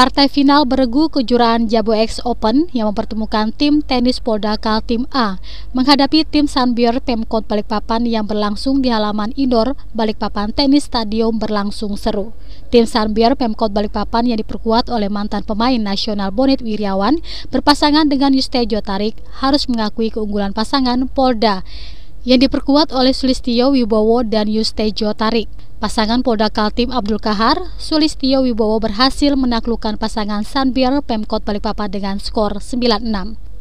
Partai final beregu kejuaraan Jaboex Open yang mempertemukan tim tenis Polda Kaltim A menghadapi tim Sun Bear Pemkot Balikpapan yang berlangsung di halaman indoor Balikpapan Tenis Stadium berlangsung seru. Tim Sun Bear Pemkot Balikpapan yang diperkuat oleh mantan pemain nasional Bonit Wiryawan berpasangan dengan Yustejo Tarik harus mengakui keunggulan pasangan Polda yang diperkuat oleh Sulistyo Wibowo dan Yustejo Tarik. Pasangan Polda Kaltim Abdul Kahar, Sulistyo Wibowo berhasil menaklukkan pasangan Sun Bear Pemkot Balikpapan dengan skor 9-6.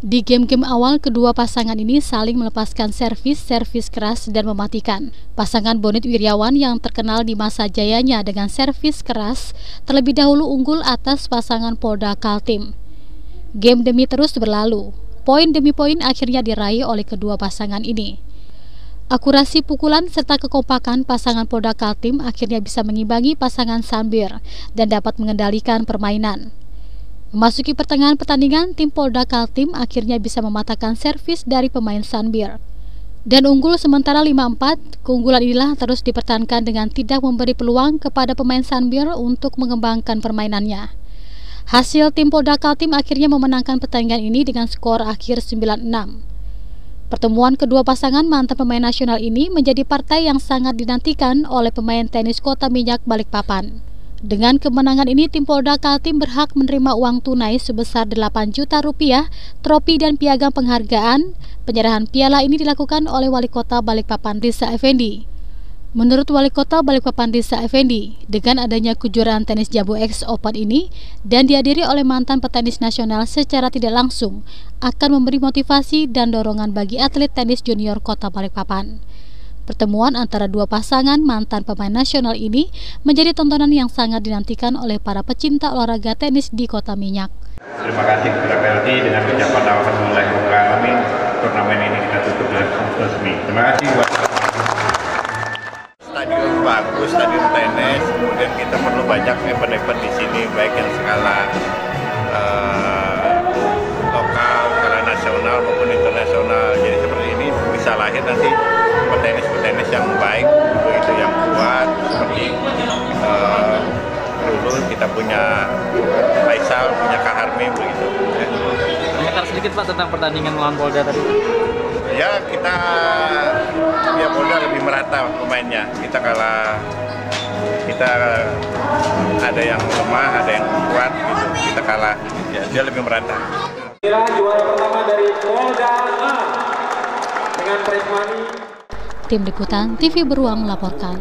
Di game-game awal, kedua pasangan ini saling melepaskan servis keras dan mematikan. Pasangan Bonit Wiryawan yang terkenal di masa jayanya dengan servis keras terlebih dahulu unggul atas pasangan Polda Kaltim. Game demi terus berlalu, poin demi poin akhirnya diraih oleh kedua pasangan ini. Akurasi pukulan serta kekompakan pasangan Polda Kaltim akhirnya bisa mengimbangi pasangan Sun Bear dan dapat mengendalikan permainan. Memasuki pertengahan pertandingan, tim Polda Kaltim akhirnya bisa mematahkan servis dari pemain Sun Bear dan unggul sementara 5-4. Keunggulan inilah terus dipertahankan dengan tidak memberi peluang kepada pemain Sun Bear untuk mengembangkan permainannya. Hasil tim Polda Kaltim akhirnya memenangkan pertandingan ini dengan skor akhir 9-6. Pertemuan kedua pasangan mantan pemain nasional ini menjadi partai yang sangat dinantikan oleh pemain tenis Kota Minyak Balikpapan. Dengan kemenangan ini, tim Polda Kaltim berhak menerima uang tunai sebesar 8 juta rupiah, tropi dan piagam penghargaan. Penyerahan piala ini dilakukan oleh Wali Kota Balikpapan Risa Effendi. Menurut Wali Kota Balikpapan Risa Effendi, dengan adanya kejuaraan tenis Jaboex Open ini dan dihadiri oleh mantan petenis nasional secara tidak langsung akan memberi motivasi dan dorongan bagi atlet tenis junior Kota Balikpapan. Pertemuan antara dua pasangan mantan pemain nasional ini menjadi tontonan yang sangat dinantikan oleh para pecinta olahraga tenis di Kota Minyak. Terima kasih kepada PLT dengan ucapan awal mulai membuka turnamen ini kita tutup dengan resmi. Terima kasih Stadion bagus, stadion tenis, kemudian kita perlu banyak event-event di sini, baik yang skala lokal, skala nasional maupun internasional. Jadi seperti ini bisa lahir nanti petenis yang baik, begitu yang kuat. Seperti dulu kita punya Faisal, punya Kaharmi, begitu. Komentar sedikit Pak tentang pertandingan melawan Polda tadi. Ya kita Polda lebih merata pemainnya. Kita kalah, kita ada yang lemah, ada yang kuat gitu. Kita kalah, ya, dia lebih merata. Kira juara pertama dari Polda dengan Presmani. Tim Liputan TV Beruang melaporkan.